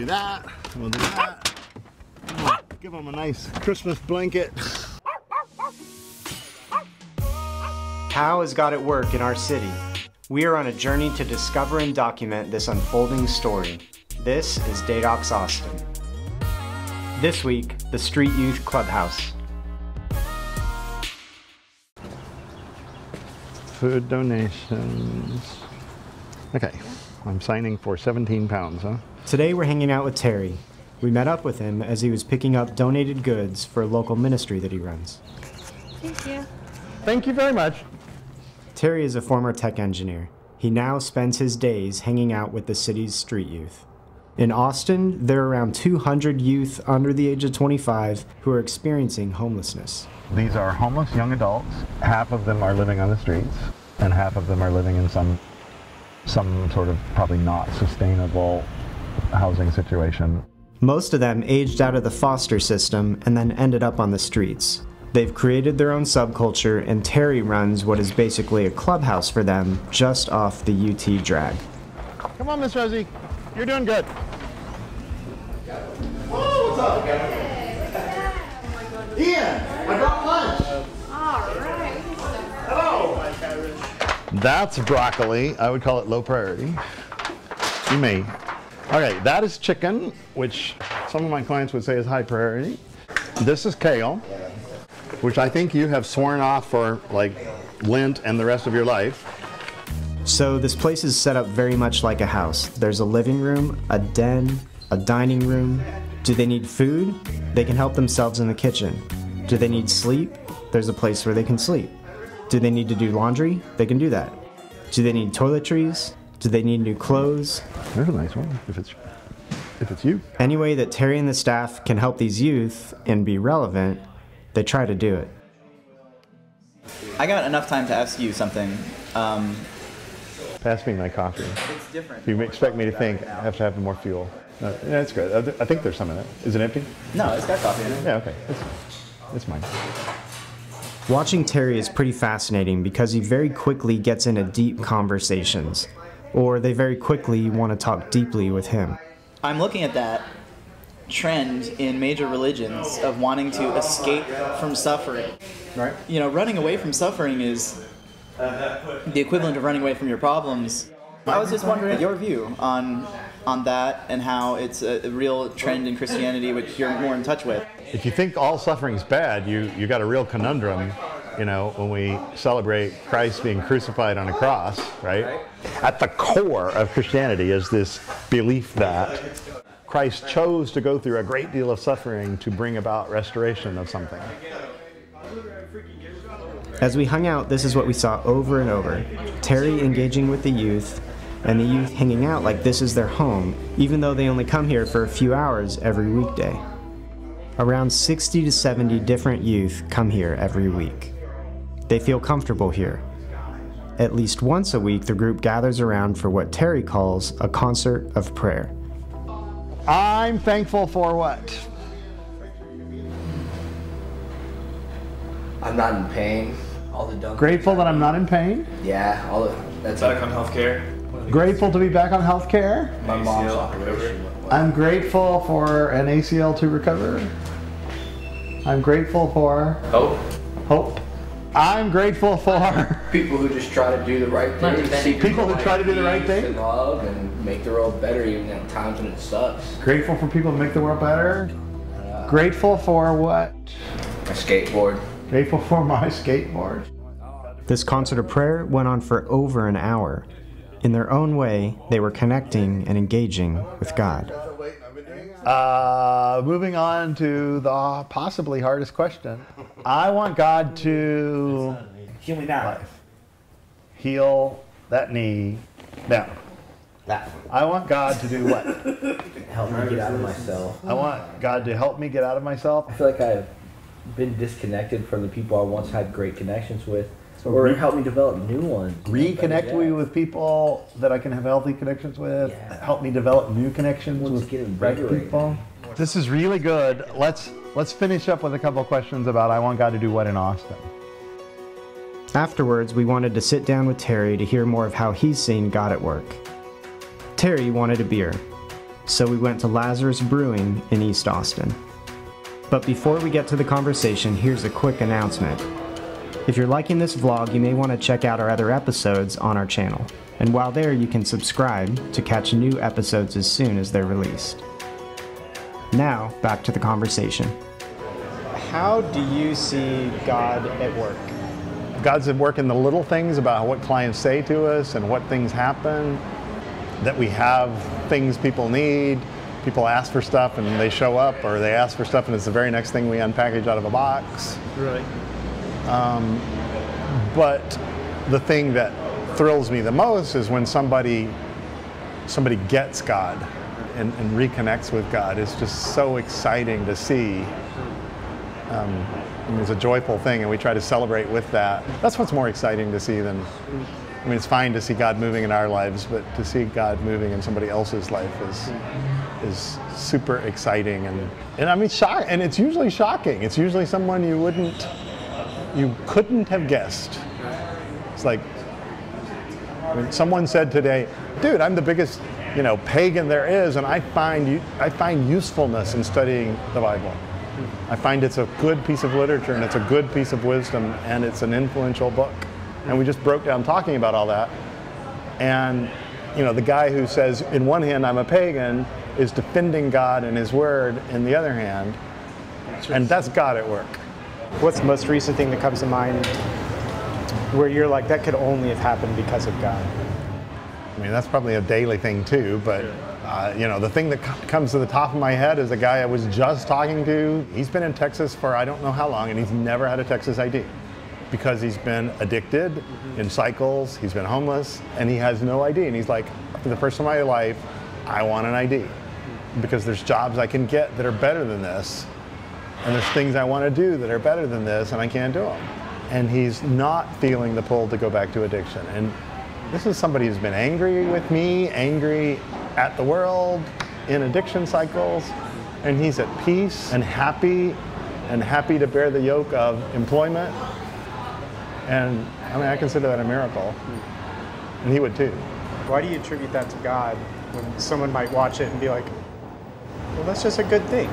do that, and we'll do that. We'll give them a nice Christmas blanket. How is God at work in our city? We are on a journey to discover and document this unfolding story. This is Deidox Austin. This week, the Street Youth Clubhouse. Food donations. Okay, I'm signing for 17 pounds, huh? Today we're hanging out with Terry. We met up with him as he was picking up donated goods for a local ministry that he runs. Thank you. Thank you very much. Terry is a former tech engineer. He now spends his days hanging out with the city's street youth. In Austin, there are around 200 youth under the age of 25 who are experiencing homelessness. These are homeless young adults. Half of them are living on the streets, and half of them are living in some sort of probably not sustainable housing situation. Most of them aged out of the foster system and then ended up on the streets. They've created their own subculture, and Terry runs what is basically a clubhouse for them just off the UT drag. Come on, Miss Rosie. You're doing good. Whoa, what's up? Hey, Ian, I brought lunch. All right. Hello. That's broccoli. I would call it low priority. You may. Okay, that is chicken, which some of my clients would say is high priority. This is kale, which I think you have sworn off for like Lent and the rest of your life. So this place is set up very much like a house. There's a living room, a den, a dining room. Do they need food? They can help themselves in the kitchen. Do they need sleep? There's a place where they can sleep. Do they need to do laundry? They can do that. Do they need toiletries? Do they need new clothes? There's a nice one, if it's you. Any way that Terry and the staff can help these youth and be relevant, they try to do it. I got enough time to ask you something. Pass me my coffee. It's different. You expect me to think I have to have more fuel. No, yeah, that's good. I think there's some in it. Is it empty? No, it's got coffee in it. Yeah, okay. It's mine. Watching Terry is pretty fascinating because he very quickly gets into deep conversations, or they very quickly want to talk deeply with him. I'm looking at that trend in major religions of wanting to escape from suffering. Right. You know, running away from suffering is the equivalent of running away from your problems. I was just wondering your view on that and how it's a real trend in Christianity, which you're more in touch with. If you think all suffering's bad, you got a real conundrum, you know, when we celebrate Christ being crucified on a cross, right? At the core of Christianity is this belief that Christ chose to go through a great deal of suffering to bring about restoration of something. As we hung out, this is what we saw over and over. Terry engaging with the youth, and the youth hanging out like this is their home, even though they only come here for a few hours every weekday. Around 60 to 70 different youth come here every week. They feel comfortable here. At least once a week, the group gathers around for what Terry calls a concert of prayer. I'm thankful for what? I'm not in pain. All the dumb grateful that I'm not in pain? Yeah, all the that's back on healthcare. Grateful to be back on healthcare. My mom's operation. I'm grateful for an ACL to recover. I'm grateful for hope. I'm grateful for people who just try to do the right thing. People who try to do the right thing and love and make the world better even at times when it sucks. Grateful for people who make the world better. Grateful for what? My skateboard. Grateful for my skateboard. This concert of prayer went on for over an hour. In their own way, they were connecting and engaging with God. Moving on to the possibly hardest question. I want God to heal me now. Heal that knee now. I want God to do what? Help me get out of myself. I want God to help me get out of myself. I feel like I've been disconnected from the people I once had great connections with, or help me develop new ones. Reconnect me with people that I can have healthy connections with. Yeah. Help me develop new connections with right people. This is really good. Let's finish up with a couple questions about I want God to do what in Austin. Afterwards, we wanted to sit down with Terry to hear more of how he's seen God at work. Terry wanted a beer, so we went to Lazarus Brewing in East Austin. But before we get to the conversation, here's a quick announcement. If you're liking this vlog, you may want to check out our other episodes on our channel. And while there, you can subscribe to catch new episodes as soon as they're released. Now, back to the conversation. How do you see God at work? God's at work in the little things about what clients say to us and what things happen, that we have things people need. People ask for stuff and they show up, or they ask for stuff and it's the very next thing we unpackage out of a box. Right. But the thing that thrills me the most is when somebody gets God and reconnects with God. It's just so exciting to see. I mean, it's a joyful thing, and we try to celebrate with that. That's what's more exciting to see than, I mean, it's fine to see God moving in our lives, but to see God moving in somebody else's life is super exciting, and I mean, and it's usually shocking. It's usually someone you couldn't have guessed. It's like, I mean, someone said today, dude, I'm the biggest, you know, pagan there is, and I find usefulness in studying the Bible. I find it's a good piece of literature, and it's a good piece of wisdom, and it's an influential book. And we just broke down talking about all that. And, you know, the guy who says, in one hand, I'm a pagan, is defending God and his word in the other hand. And that's God at work. What's the most recent thing that comes to mind where you're like, that could only have happened because of God? I mean, that's probably a daily thing too, but you know, the thing that comes to the top of my head is a guy I was just talking to. He's been in Texas for I don't know how long, and he's never had a Texas ID because he's been addicted, in cycles, he's been homeless, and he has no ID. And he's like, for the first time in my life, I want an ID because there's jobs I can get that are better than this, and there's things I want to do that are better than this, and I can't do them. And he's not feeling the pull to go back to addiction. And this is somebody who's been angry with me, angry at the world, in addiction cycles, and he's at peace and happy to bear the yoke of employment. And I mean, I consider that a miracle, and he would too. Why do you attribute that to God when someone might watch it and be like, well, that's just a good thing?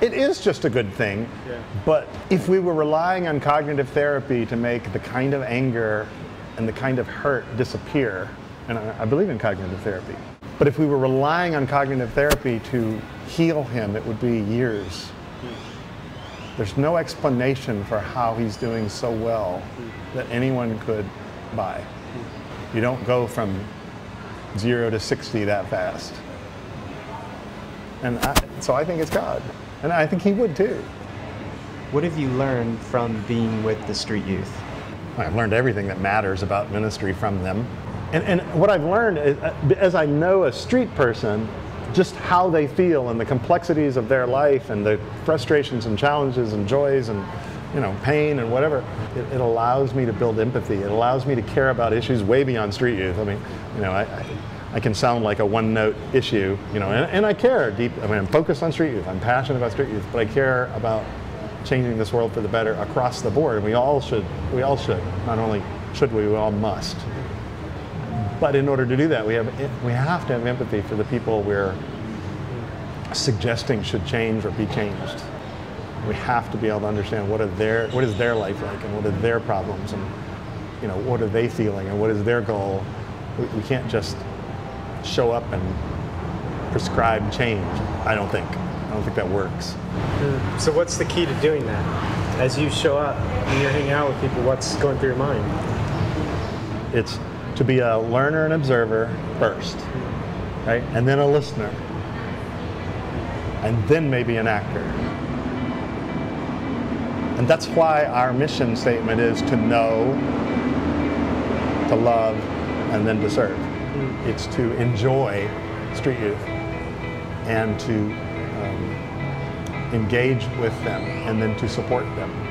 It is just a good thing, yeah. But if we were relying on cognitive therapy to make the kind of anger and the kind of hurt disappear, and I believe in cognitive therapy, but if we were relying on cognitive therapy to heal him, it would be years. There's no explanation for how he's doing so well that anyone could buy. You don't go from 0 to 60 that fast. And so I think it's God, and I think he would too. What have you learned from being with the street youth? I've learned everything that matters about ministry from them. And what I've learned is, as I know a street person, just how they feel and the complexities of their life and the frustrations and challenges and joys and, you know, pain and whatever, it allows me to build empathy. It allows me to care about issues way beyond street youth. I mean, you know, I can sound like a one-note issue, you know, and I care deep. I mean, I'm focused on street youth. I'm passionate about street youth, but I care about changing this world for the better across the board. We all should. We all should. Not only should we all must. But in order to do that, we have to have empathy for the people we're suggesting should change or be changed. We have to be able to understand what is their life like, and what are their problems, and, you know, what are they feeling, and what is their goal. We can't just show up and prescribe change. I don't think that works. So what's the key to doing that? As you show up and you're hanging out with people, what's going through your mind? It's to be a learner and observer first, right? And then a listener. And then maybe an actor. And that's why our mission statement is to know, to love, and then to serve. It's to enjoy street youth and to engage with them and then to support them.